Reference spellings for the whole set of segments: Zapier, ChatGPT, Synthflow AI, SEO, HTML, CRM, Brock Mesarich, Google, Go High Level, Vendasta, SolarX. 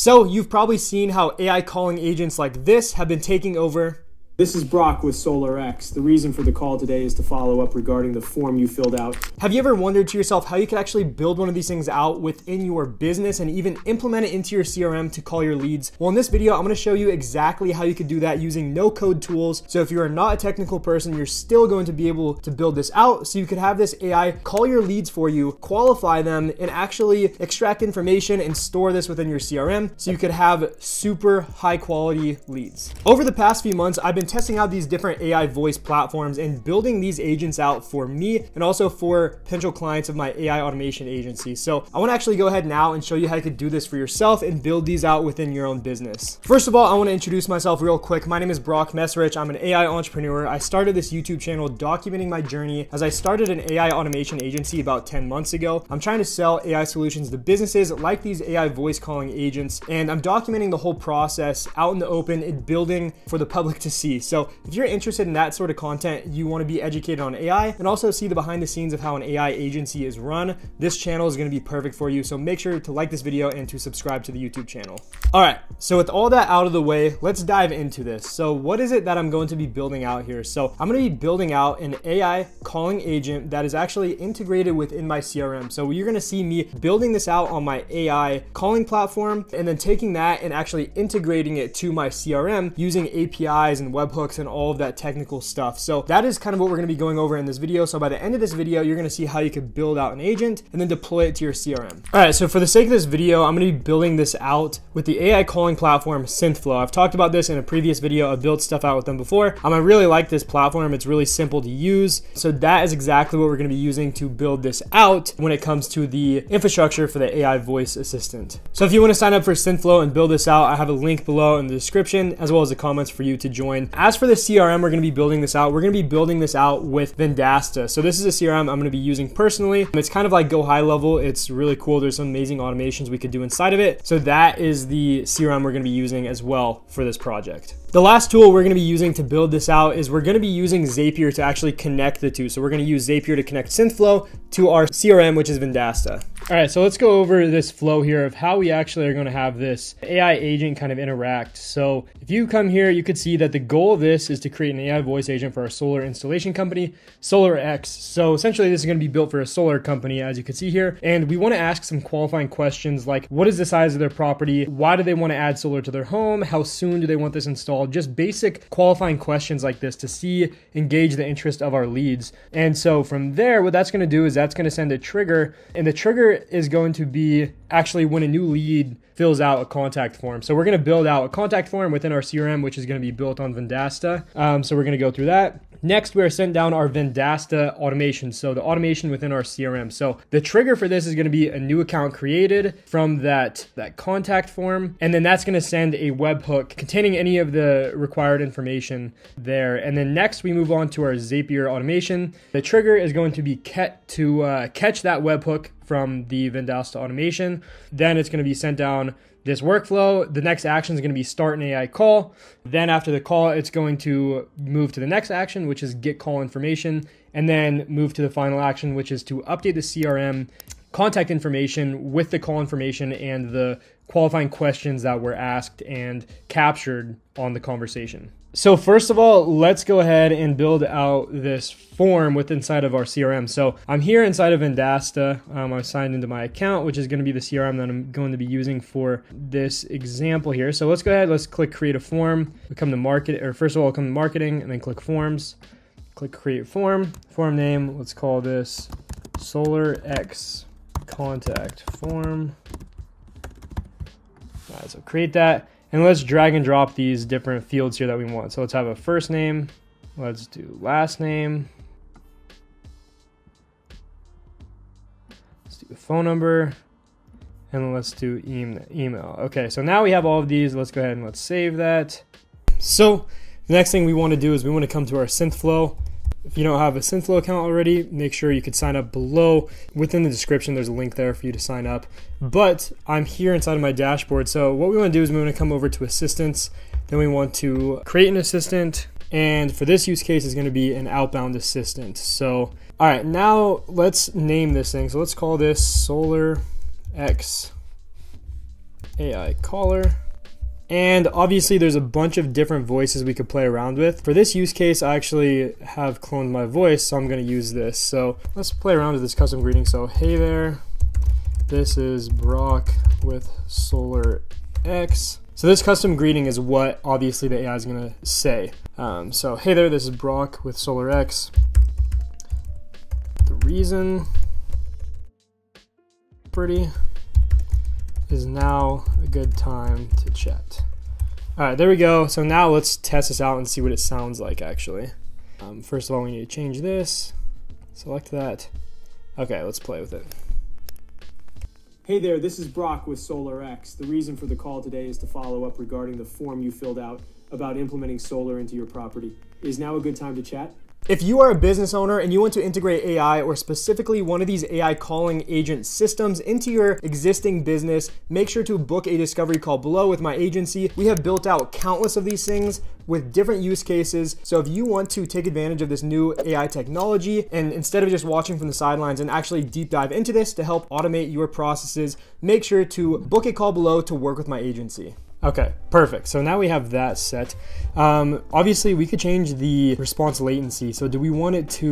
So you've probably seen how AI calling agents like this have been taking over. This is Brock with SolarX. The reason for the call today is to follow up regarding the form you filled out. Have you ever wondered to yourself how you could actually build one of these things out within your business and even implement it into your CRM to call your leads? Well, in this video, I'm gonna show you exactly how you could do that using no-code tools. So if you are not a technical person, you're still going to be able to build this out so you could have this AI call your leads for you, qualify them, and actually extract information and store this within your CRM so you could have super high-quality leads. Over the past few months, I've been testing out these different AI voice platforms and building these agents out for me and also for potential clients of my AI automation agency. So I want to actually go ahead now and show you how you could do this for yourself and build these out within your own business. First of all, I want to introduce myself real quick. My name is Brock Mesarich. I'm an AI entrepreneur. I started this YouTube channel documenting my journey as I started an AI automation agency about 10 months ago. I'm trying to sell AI solutions to businesses like these AI voice calling agents, and I'm documenting the whole process out in the open and building for the public to see. So if you're interested in that sort of content, you want to be educated on AI and also see the behind the scenes of how an AI agency is run, this channel is going to be perfect for you. So make sure to like this video and to subscribe to the YouTube channel. All right, so with all that out of the way, let's dive into this. So what is it that I'm going to be building out here? So I'm going to be building out an AI calling agent that is actually integrated within my CRM. So you're going to see me building this out on my AI calling platform and then taking that and actually integrating it to my CRM using APIs and webhooks and all of that technical stuff. So that is kind of what we're going to be going over in this video. So by the end of this video, you're going to see how you could build out an agent and then deploy it to your CRM. All right, so for the sake of this video, I'm going to be building this out with the AI calling platform Synthflow. I've talked about this in a previous video. I've built stuff out with them before. I really like this platform. It's really simple to use. So that is exactly what we're going to be using to build this out when it comes to the infrastructure for the AI voice assistant. So if you want to sign up for Synthflow and build this out, I have a link below in the description as well as the comments for you to join. As for the CRM, we're going to be building this out. We're going to be building this out with Vendasta. So this is a CRM I'm going to be using personally. It's kind of like Go High Level. It's really cool. There's some amazing automations we could do inside of it. So that is the CRM we're going to be using as well for this project. The last tool we're going to be using to build this out is we're going to be using Zapier to actually connect the two. So we're going to use Zapier to connect Synthflow to our CRM, which is Vendasta. All right, so let's go over this flow here of how we actually are going to have this AI agent kind of interact. So if you come here, you could see that the goal of this is to create an AI voice agent for our solar installation company, SolarX. So essentially this is going to be built for a solar company, as you can see here. And we want to ask some qualifying questions like, what is the size of their property? Why do they want to add solar to their home? How soon do they want this installed? Just basic qualifying questions like this to see, engage the interest of our leads. And so from there, what that's going to do is that's going to send a trigger, and the trigger is going to be actually when a new lead fills out a contact form. So we're going to build out a contact form within our CRM, which is going to be built on Vendasta. So we're going to go through that. Next, we are sent down our Vendasta automation. So the automation within our CRM. So the trigger for this is going to be a new account created from that contact form. And then that's going to send a webhook containing any of the required information there. And then next we move on to our Zapier automation. The trigger is going to be catch that webhook from the Vendasta automation. Then it's going to be sent down this workflow. The next action is going to be start an AI call. Then after the call, it's going to move to the next action, which is get call information, and then move to the final action, which is to update the CRM contact information with the call information and the qualifying questions that were asked and captured on the conversation. So first of all, let's go ahead and build out this form with inside of our CRM. So I'm here inside of Vendasta. I've signed into my account, which is going to be the CRM that I'm going to be using for this example here. So let's go ahead, let's click create a form. We come to market, or first of all, come to marketing and then click forms, click create form, form name. Let's call this SolarX contact form. All right, so create that. And let's drag and drop these different fields here that we want. So let's have a first name. Let's do last name. Let's do a phone number. And let's do email. Okay, so now we have all of these. Let's go ahead and let's save that. So the next thing we want to do is we want to come to our Synthflow. If you don't have a Synthflow account already, make sure you could sign up below. Within the description, there's a link there for you to sign up. But I'm here inside of my dashboard. So what we want to do is we want to come over to assistants. Then we want to create an assistant. And for this use case, it's going to be an outbound assistant. So, all right, now let's name this thing. So let's call this SolarX AI caller. And obviously there's a bunch of different voices we could play around with. For this use case, I actually have cloned my voice, so I'm gonna use this. So let's play around with this custom greeting. So, hey there, this is Brock with SolarX. So this custom greeting is what obviously the AI is gonna say. So, hey there, this is Brock with SolarX. The reason pretty is now a good time to chat. All right, there we go. So now let's test this out and see what it sounds like actually. First of all, we need to change this, select that. Okay, let's play with it. Hey there, this is Brock with SolarX. The reason for the call today is to follow up regarding the form you filled out about implementing solar into your property. Is now a good time to chat? If you are a business owner and you want to integrate AI, or specifically one of these AI calling agent systems, into your existing business, make sure to book a discovery call below with my agency. We have built out countless of these things with different use cases. So if you want to take advantage of this new AI technology, and instead of just watching from the sidelines and actually deep dive into this to help automate your processes, make sure to book a call below to work with my agency. Okay, perfect. So now we have that set. Obviously we could change the response latency. So do we want there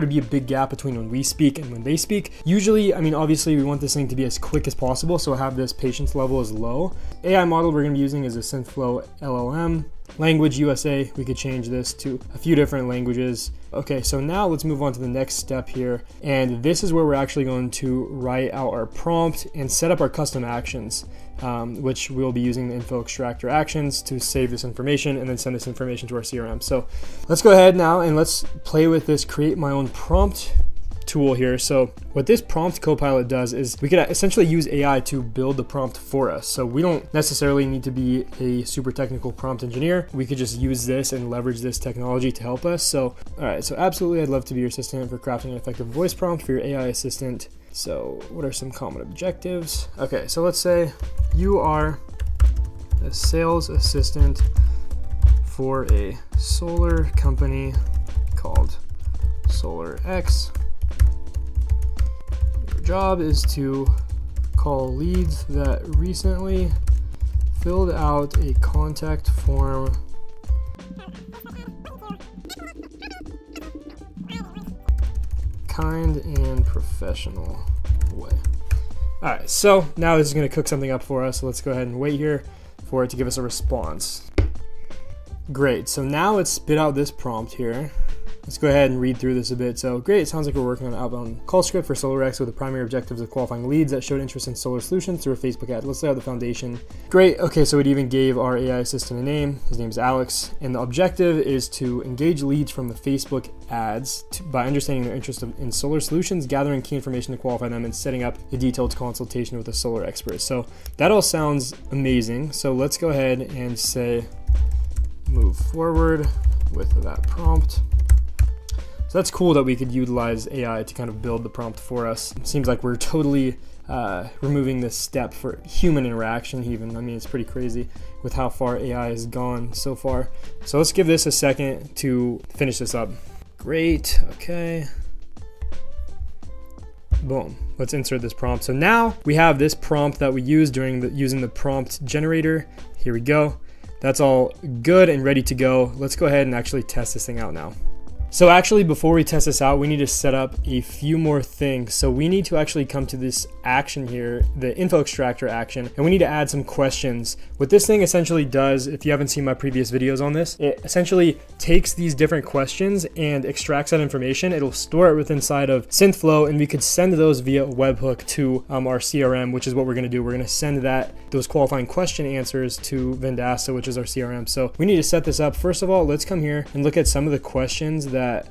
to be a big gap between when we speak and when they speak? Usually, I mean, obviously we want this thing to be as quick as possible. So have this patience level as low. AI model we're gonna be using is a Synthflow LLM. Language USA, we could change this to a few different languages. Okay, so now let's move on to the next step here. And this is where we're actually going to write out our prompt and set up our custom actions, which we'll be using the info extractor actions to save this information and then send this information to our CRM. So let's go ahead now and let's play with this create my own prompt tool here. So what this prompt copilot does is we could essentially use AI to build the prompt for us. So we don't necessarily need to be a super technical prompt engineer. We could just use this and leverage this technology to help us. So, all right. So absolutely, I'd love to be your assistant for crafting an effective voice prompt for your AI assistant. So what are some common objectives? Okay. So let's say you are a sales assistant for a solar company called SolarX. Job is to call leads that recently filled out a contact form kind and professional way. All right, so now this is going to cook something up for us. So let's go ahead and wait here for it to give us a response. Great. So now let's spit out this prompt here. Let's go ahead and read through this a bit. So, great, it sounds like we're working on an outbound call script for SolarX with the primary objectives of qualifying leads that showed interest in solar solutions through a Facebook ad. Let's lay out the foundation. Great, okay, so it even gave our AI assistant a name. His name's Alex, and the objective is to engage leads from the Facebook ads by understanding their interest in solar solutions, gathering key information to qualify them, and setting up a detailed consultation with a solar expert. So that all sounds amazing. So let's go ahead and say, move forward with that prompt. So that's cool that we could utilize AI to kind of build the prompt for us. It seems like we're totally removing this step for human interaction even. I mean, it's pretty crazy with how far AI has gone so far. So let's give this a second to finish this up. Great, okay. Boom, let's insert this prompt. So now we have this prompt that we used using the prompt generator. Here we go. That's all good and ready to go. Let's go ahead and actually test this thing out now. So actually, before we test this out, we need to set up a few more things. So we need to actually come to this action here, the info extractor action, and we need to add some questions. What this thing essentially does, if you haven't seen my previous videos on this, it essentially takes these different questions and extracts that information. It'll store it within side of Synthflow, and we could send those via webhook to our CRM, which is what we're gonna do. We're gonna send those qualifying question answers to Vendasta, which is our CRM. So we need to set this up. First of all, let's come here and look at some of the questions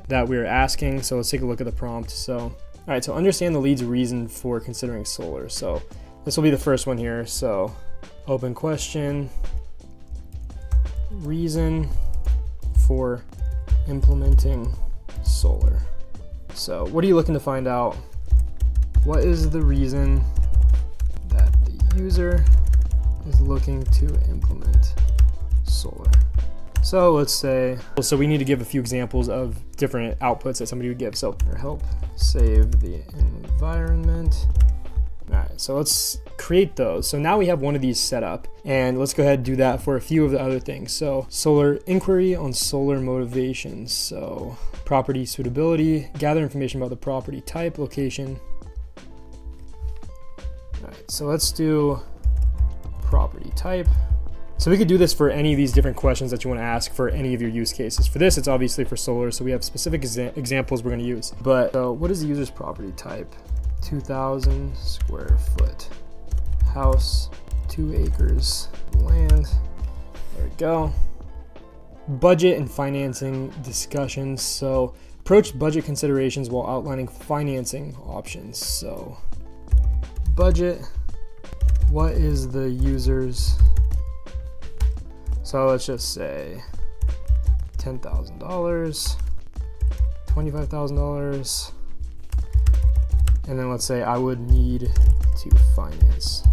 that we were asking. So let's take a look at the prompt. So, all right, so understand the lead's reason for considering solar. So this will be the first one here. So open question, reason for implementing solar. So what are you looking to find out? What is the reason that the user is looking to implement solar? So let's say, so we need to give a few examples of different outputs that somebody would give. So help save the environment All right, so let's create those. So now we have one of these set up, and let's go ahead and do that for a few of the other things. So solar inquiry on solar motivations. So property suitability, gather information about the property type, location. All right, so let's do property type. So we could do this for any of these different questions that you want to ask for any of your use cases. For this, it's obviously for solar, so we have specific examples we're going to use. But what is the user's property type? 2,000 square foot house, 2 acres land. There we go. Budget and financing discussions. So approach budget considerations while outlining financing options. So budget, what is the user's? So let's just say $10,000, $25,000, and then let's say I would need to finance.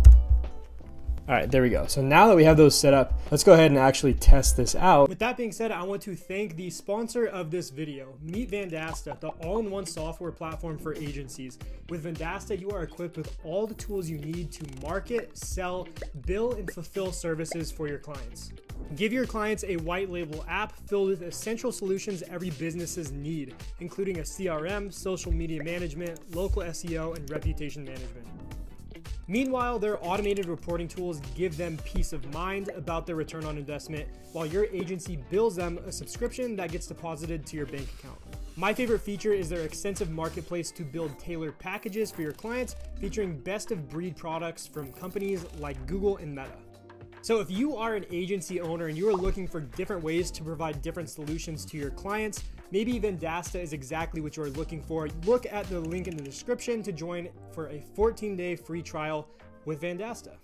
All right, there we go. So now that we have those set up, let's go ahead and actually test this out. With that being said, I want to thank the sponsor of this video, meet Vendasta, the all-in-one software platform for agencies. With Vendasta, you are equipped with all the tools you need to market, sell, bill, and fulfill services for your clients. Give your clients a white label app filled with essential solutions every businesses need, including a CRM, social media management, local SEO, and reputation management. Meanwhile, their automated reporting tools give them peace of mind about their return on investment, while your agency bills them a subscription that gets deposited to your bank account. My favorite feature is their extensive marketplace to build tailored packages for your clients, featuring best of breed products from companies like Google and Meta. So if you are an agency owner and you are looking for different ways to provide different solutions to your clients, maybe Vendasta is exactly what you are looking for. Look at the link in the description to join for a 14-day free trial with Vendasta.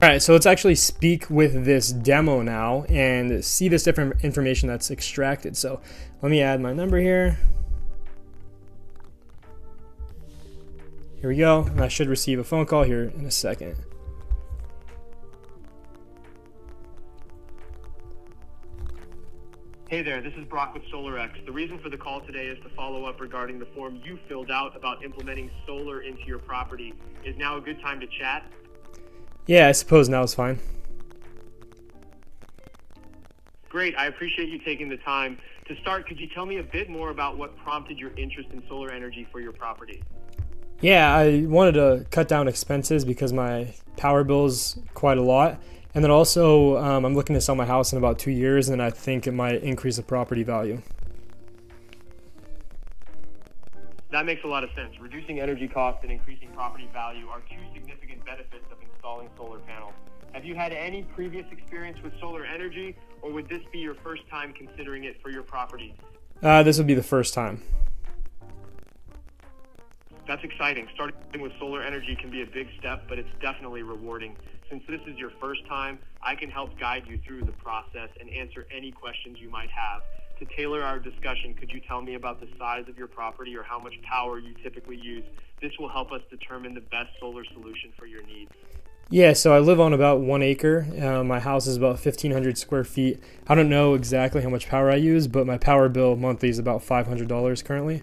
All right, so let's actually speak with this demo now and see this different information that's extracted. So let me add my number here. Here we go, and I should receive a phone call here in a second. Hey there, this is Brock with SolarX. The reason for the call today is to follow up regarding the form you filled out about implementing solar into your property. Is now a good time to chat? Yeah, I suppose now is fine. Great, I appreciate you taking the time. To start, could you tell me a bit more about what prompted your interest in solar energy for your property? Yeah, I wanted to cut down expenses because my power bill's quite a lot. And then also, I'm looking to sell my house in about 2 years, and I think it might increase the property value. That makes a lot of sense. Reducing energy costs and increasing property value are two significant benefits of installing solar panels. Have you had any previous experience with solar energy, or would this be your first time considering it for your property? This would be the first time. That's exciting. Starting with solar energy can be a big step, but it's definitely rewarding. Since this is your first time, I can help guide you through the process and answer any questions you might have. To tailor our discussion, could you tell me about the size of your property or how much power you typically use? This will help us determine the best solar solution for your needs. Yeah, so I live on about 1 acre. My house is about 1,500 square feet. I don't know exactly how much power I use, but my power bill monthly is about $500 currently.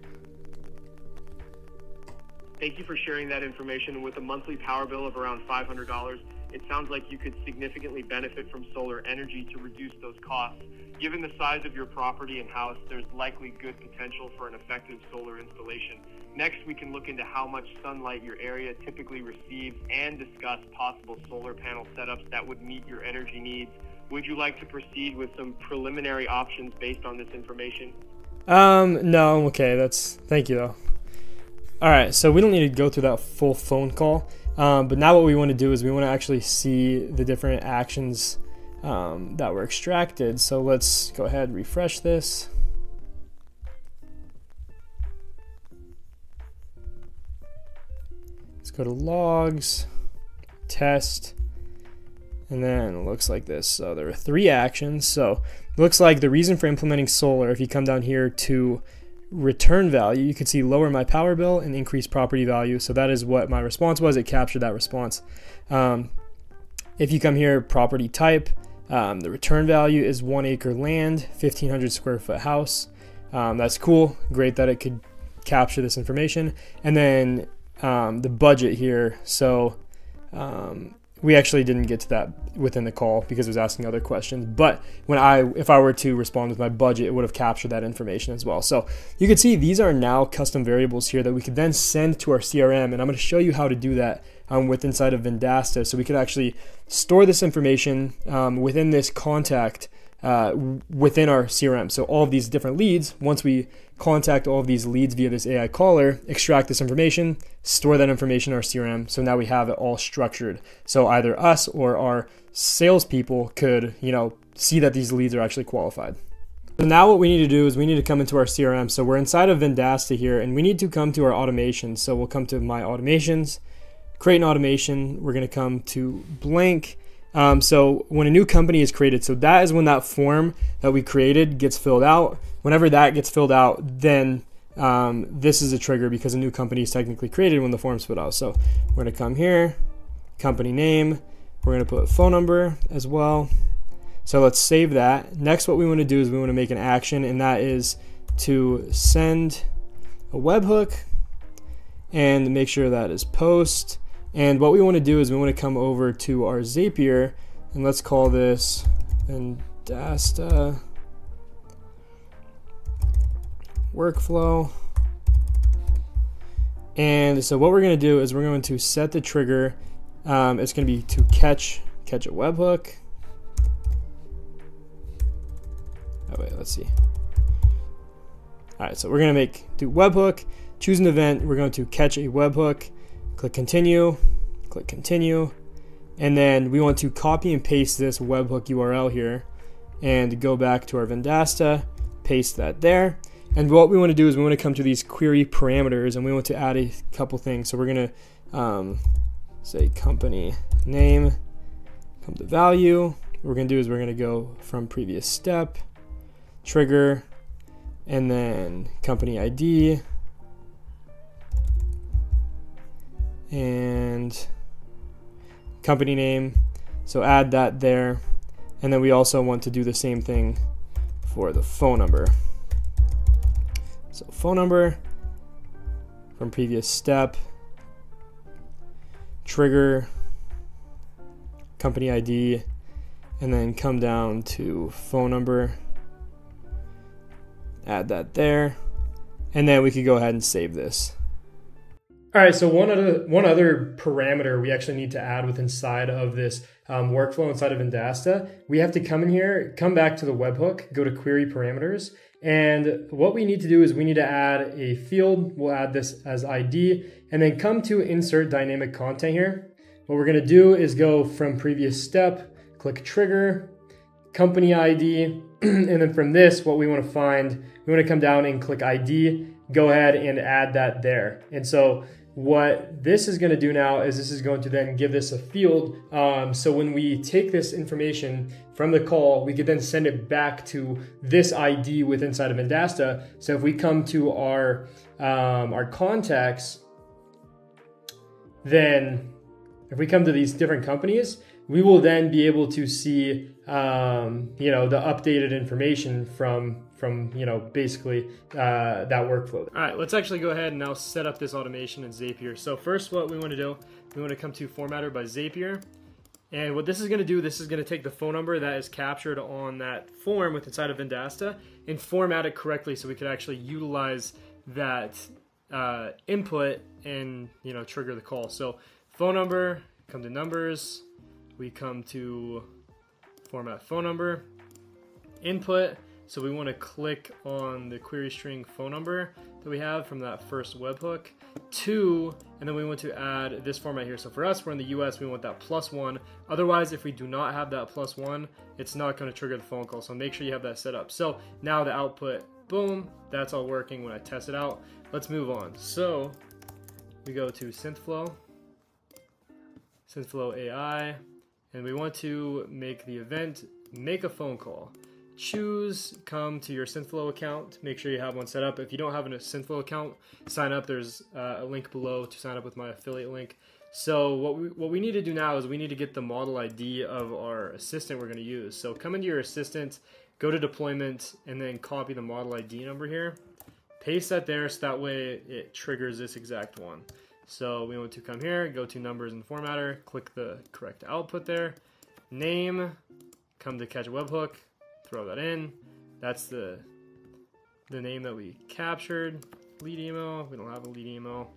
Thank you for sharing that information. With a monthly power bill of around $500, it sounds like you could significantly benefit from solar energy to reduce those costs. Given the size of your property and house, there's likely good potential for an effective solar installation. Next, we can look into how much sunlight your area typically receives and discuss possible solar panel setups that would meet your energy needs. Would you like to proceed with some preliminary options based on this information? No, okay, thank you though. All right, so we don't need to go through that full phone call, but now what we want to do is we want to actually see the different actions that were extracted. So let's go ahead and refresh this. Let's go to logs, test, and then it looks like this. So there are 3 actions. So it looks like the reason for implementing solar, if you come down here to return value, you could see lower my power bill and increase property value. So that is what my response was. It captured that response. If you come here, property type, the return value is 1 acre land, 1,500 square foot house. That's cool. Great that it could capture this information. And then the budget here. So we actually didn't get to that within the call because it was asking other questions. But when if I were to respond with my budget, it would have captured that information as well. So you can see these are now custom variables here that we could then send to our CRM. And I'm going to show you how to do that with inside of Vendasta. So we could actually store this information within this contact within our CRM. So all of these different leads, once we contact all of these leads via this AI caller, extract this information, store that information in our CRM. So now we have it all structured. So either us or our salespeople could, you know, see that these leads are actually qualified. So now what we need to do is we need to come into our CRM. So we're inside of Vendasta here, and we need to come to our automations. So we'll come to my automations, create an automation. We're going to come to blank. So when a new company is created, so that is when that form that we created gets filled out. Whenever that gets filled out, then this is a trigger because a new company is technically created when the form's filled out. So we're gonna come here, company name, we're gonna put phone number as well. So let's save that. Next, what we wanna do is we wanna make an action, and that is to send a webhook and make sure that is post. And what we want to do is we want to come over to our Zapier, and let's call this Vendasta workflow. And so what we're going to do is we're going to set the trigger. It's going to be to catch a webhook. Oh wait, let's see. All right, so we're going to do webhook, choose an event. We're going to catch a webhook. Click continue, and then we want to copy and paste this webhook URL here and go back to our Vendasta, paste that there. And what we want to do is we want to come to these query parameters, and we want to add a couple things. So we're going to say company name, come to value. What we're going to do is we're going to go from previous step, trigger, and then company ID. And company name, so add that there. And then we also want to do the same thing for the phone number. So phone number from previous step, trigger, company ID, and then come down to phone number, add that there, and then we could go ahead and save this. All right, so one other parameter we actually need to add with inside of this workflow inside of Vendasta, we have to come in here, come back to the webhook, go to query parameters, and what we need to do is we need to add a field. We'll add this as ID, and then come to insert dynamic content here. What we're gonna do is go from previous step, click trigger, company ID, and then from this, what we wanna find, we wanna come down and click ID, go ahead and add that there. And so what this is going to do now is this is going to then give this a field. So when we take this information from the call, we could then send it back to this ID with inside of Vendasta. So if we come to our contacts, then if we come to these different companies, we will then be able to see, you know, the updated information from you know, basically that workflow. All right, let's actually go ahead and now set up this automation in Zapier. So first, what we want to do, we want to come to Formatter by Zapier. And what this is going to do, this is going to take the phone number that is captured on that form with inside of Vendasta and format it correctly so we could actually utilize that input and, you know, trigger the call. So phone number, come to numbers, we come to format phone number, input. So we want to click on the query string phone number that we have from that first webhook to, and then we want to add this format here. So for us, we're in the US, we want that +1. Otherwise, if we do not have that +1, it's not going to trigger the phone call. So make sure you have that set up. So now the output, boom, that's all working when I test it out. Let's move on. So we go to Synthflow AI, and we want to make the event, make a phone call. Choose, come to your Synthflow account, make sure you have one set up. If you don't have a Synthflow account, sign up. There's a link below to sign up with my affiliate link. So what we need to do now is we need to get the model ID of our assistant we're going to use. So come into your assistant, go to deployment, and then copy the model ID number here. Paste that there so that way it triggers this exact one. So we want to come here, go to numbers and formatter, click the correct output there, name, come to catch a webhook, throw that in. That's the name that we captured. Lead email, we don't have a lead email.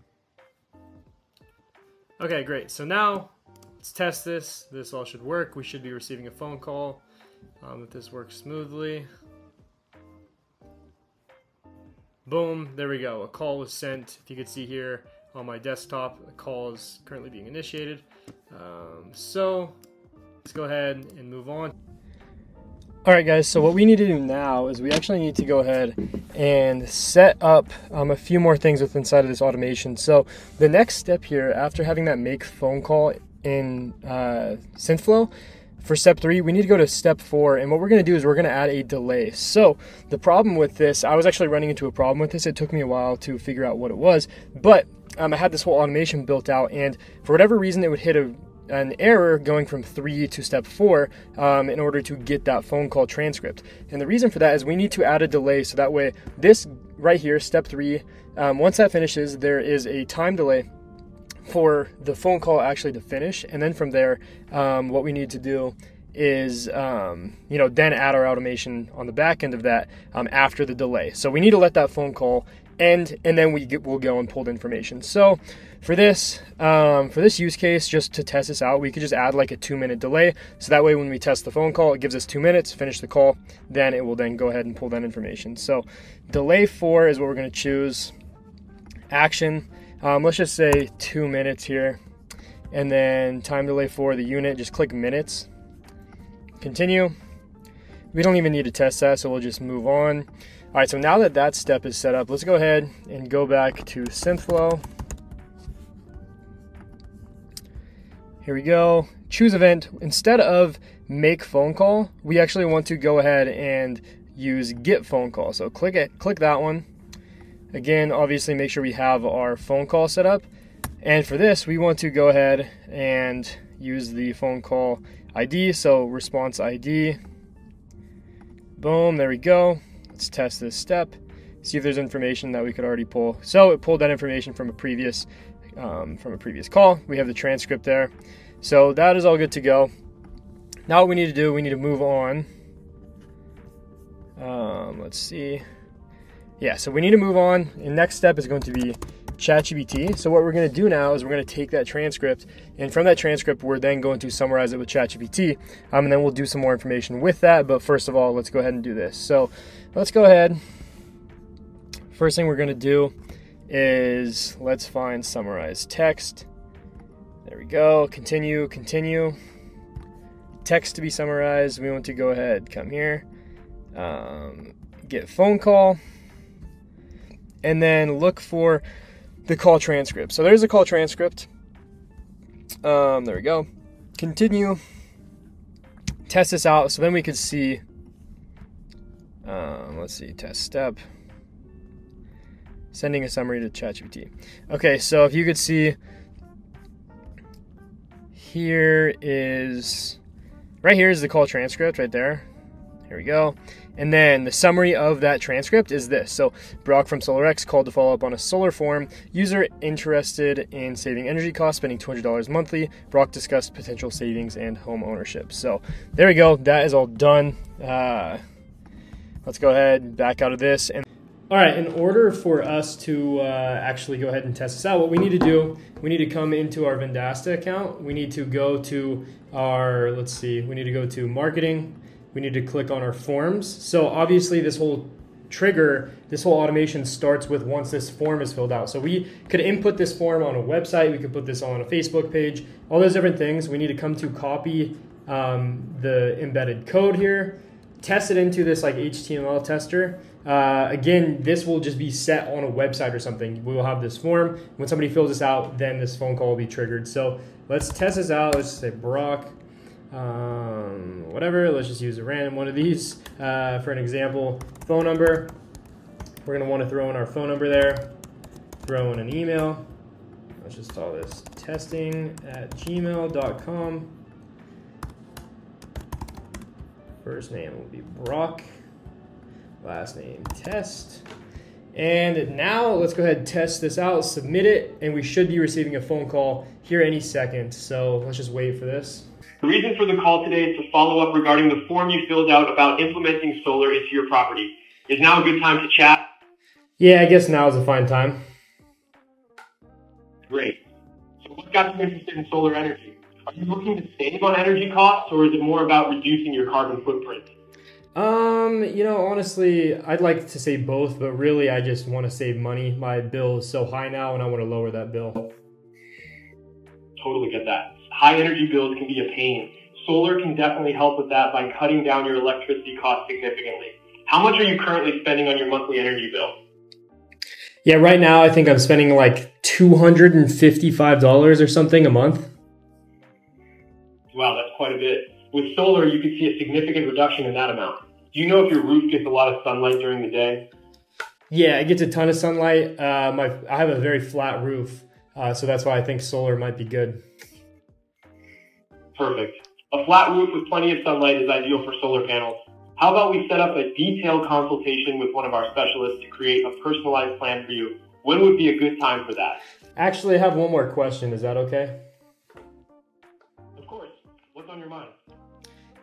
Okay, great. So now let's test this. This all should work. We should be receiving a phone call if this works smoothly. Boom, there we go. A call was sent. If you could see here on my desktop, a call is currently being initiated. So let's go ahead and move on. All right, guys, so what we need to do now is we actually need to go ahead and set up a few more things with inside of this automation. So the next step here, after having that make phone call in Synthflow, for step 3, we need to go to step 4, and what we're going to do is we're going to add a delay. So the problem with this, I was actually running into a problem with this. It took me a while to figure out what it was, but I had this whole automation built out, and for whatever reason, it would hit an error going from 3 to step 4 in order to get that phone call transcript. And the reason for that is we need to add a delay, so that way this right here, step 3, once that finishes, there is a time delay for the phone call actually to finish. And then from there, what we need to do is, you know, then add our automation on the back end of that after the delay. So we need to let that phone call end, and then we'll go and pull the information. So for this use case, just to test this out, we could just add like a 2-minute delay. So that way, when we test the phone call, it gives us 2 minutes, finish the call, then it will then go ahead and pull that information. So delay 4 is what we're gonna choose. Action, let's just say 2 minutes here. And then time delay for the unit, just click minutes. Continue. We don't even need to test that, so we'll just move on. All right, so now that that step is set up, let's go ahead and go back to Synthflow. Here we go. Choose event. Instead of make phone call, we actually want to go ahead and use get phone call. So click it, click that one. Again, obviously make sure we have our phone call set up. And for this, we want to go ahead and use the phone call ID. So response ID. Boom, there we go. Let's test this step, see if there's information that we could already pull. So it pulled that information from a previous call. We have the transcript there. So that is all good to go. Now what we need to do, we need to move on. Let's see. Yeah, so we need to move on. And next step is going to be ChatGPT. So what we're going to do now is we're going to take that transcript, and from that transcript, we're then going to summarize it with ChatGPT, and then we'll do some more information with that. But first of all, let's go ahead and do this. So let's go ahead. First thing we're going to do is let's find summarize text. There we go. Continue, continue. Text to be summarized. We want to go ahead, come here, get phone call, and then look for the call transcript. So there's a call transcript. There we go. Continue. Test this out. So then we could see, let's see, test step. Sending a summary to ChatGPT. Okay, so if you could see, here is, right here is the call transcript right there. Here we go. And then the summary of that transcript is this. So Brock from SolarX called to follow up on a solar farm. User interested in saving energy costs, spending $200 monthly. Brock discussed potential savings and home ownership. So there we go. That is all done. Let's go ahead, back out of this. And all right, in order for us to actually go ahead and test this out, what we need to do, we need to come into our Vendasta account. We need to go to our, let's see, we need to go to marketing. We need to click on our forms. So obviously this whole trigger, this whole automation starts with once this form is filled out. So we could input this form on a website. We could put this on a Facebook page, all those different things. We need to come to copy the embedded code here, test it into this like HTML tester. Again, this will just be set on a website or something. We will have this form. When somebody fills this out, then this phone call will be triggered. So let's test this out. Let's say Brock. Whatever, let's just use a random one of these for an example. Phone number, we're going to want to throw in our phone number there, throw in an email. Let's just call this testing@gmail.com. First name will be Brock, last name test, And now let's go ahead and test this out, submit it, and we should be receiving a phone call here any second. So let's just wait for this. The reason for the call today is to follow up regarding the form you filled out about implementing solar into your property. Is now a good time to chat? Yeah, I guess now is a fine time. Great. So what got you interested in solar energy? Are you looking to save on energy costs, or is it more about reducing your carbon footprint? You know, honestly, I'd like to say both, but really I just want to save money. My bill is so high now and I want to lower that bill. Totally get that. High energy bills can be a pain. Solar can definitely help with that by cutting down your electricity costs significantly. How much are you currently spending on your monthly energy bill? Yeah, right now I think I'm spending like $255 or something a month. Wow, that's quite a bit. With solar, you can see a significant reduction in that amount. Do you know if your roof gets a lot of sunlight during the day? Yeah, it gets a ton of sunlight. I have a very flat roof, so that's why I think solar might be good. Perfect. A flat roof with plenty of sunlight is ideal for solar panels. How about we set up a detailed consultation with one of our specialists to create a personalized plan for you? When would be a good time for that? Actually, I have one more question. Is that okay? Of course. What's on your mind?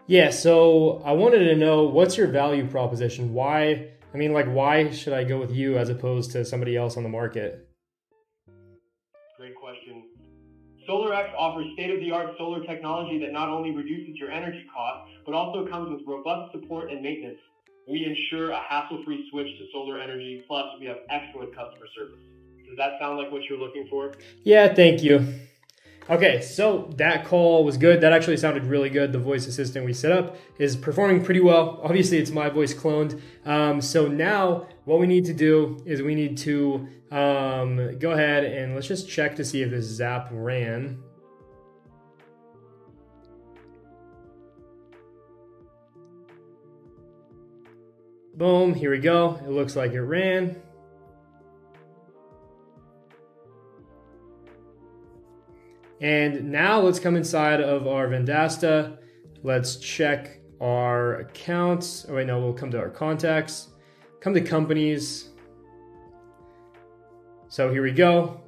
Yeah, so I wanted to know, what's your value proposition? Why, I mean, like, why should I go with you as opposed to somebody else on the market? Great question. SolarX offers state-of-the-art solar technology that not only reduces your energy costs, but also comes with robust support and maintenance. We ensure a hassle-free switch to solar energy, plus we have excellent customer service. Does that sound like what you're looking for? Yeah, thank you. Okay, so that call was good. That actually sounded really good. The voice assistant we set up is performing pretty well. Obviously, it's my voice cloned. So now what we need to do is we need to go ahead and let's just check to see if this Zap ran. Boom, here we go. It looks like it ran. And now let's come inside of our Vendasta. Let's check our accounts. Oh wait, no, we'll come to our contacts, come to companies. So here we go.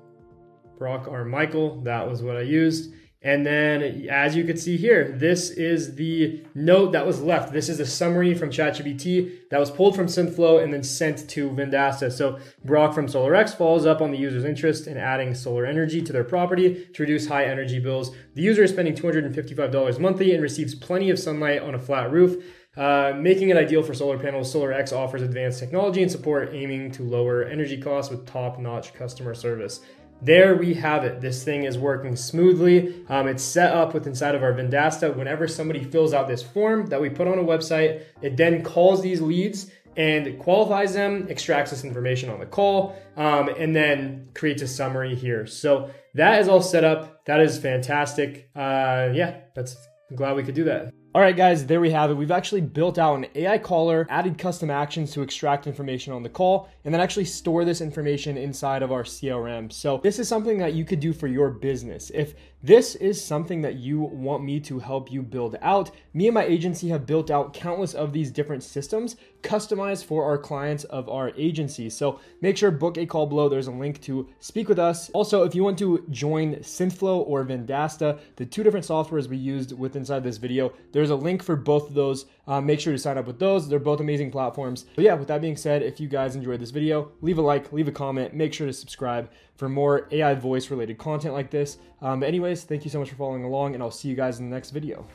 Brock R. Michael, that was what I used. And then as you can see here, this is the note that was left. This is a summary from ChatGPT that was pulled from Synthflow and then sent to Vendasta. So Brock from SolarX follows up on the user's interest in adding solar energy to their property to reduce high energy bills. The user is spending $255 monthly and receives plenty of sunlight on a flat roof, making it ideal for solar panels. SolarX offers advanced technology and support aiming to lower energy costs with top-notch customer service. There we have it. This thing is working smoothly. It's set up with inside of our Vendasta. Whenever somebody fills out this form that we put on a website, it then calls these leads and it qualifies them, extracts this information on the call, and then creates a summary here. So that is all set up. That is fantastic. Yeah, I'm glad we could do that. All right, guys, there we have it. We've actually built out an AI caller, added custom actions to extract information on the call, and then actually store this information inside of our CRM. So this is something that you could do for your business. If this is something that you want me to help you build out, me and my agency have built out countless of these different systems customized for our clients of our agency. So make sure book a call below. There's a link to speak with us. Also, if you want to join Synthflow or Vendasta, the two different softwares we used with inside this video, there's a link for both of those. Make sure to sign up with those. They're both amazing platforms. But yeah, with that being said, if you guys enjoyed this video, leave a like, leave a comment, make sure to subscribe for more AI voice related content like this. Anyways, thank you so much for following along, and I'll see you guys in the next video.